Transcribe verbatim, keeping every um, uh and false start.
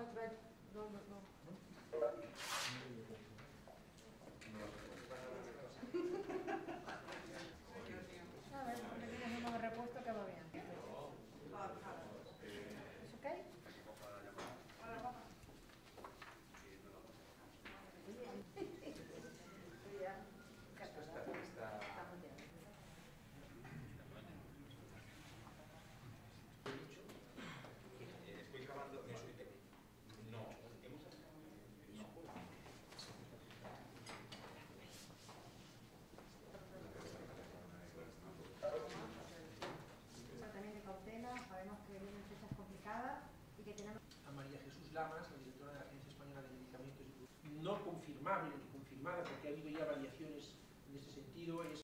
no es red. No, no, no. A ver, porque tenemos unos repuestos que va bien. ¿Es ok? Hola, papá. Esto está... está muy bien. Estoy grabando, no soy técnico. No, hemos sacado. No. También de cautela, sabemos que vienen fechas complicadas y que tenemos. A María Jesús Lamas, la directora de la Agencia Española de Medicamentos, no confirmable ni confirmada, porque ha habido ya variaciones en ese sentido. Es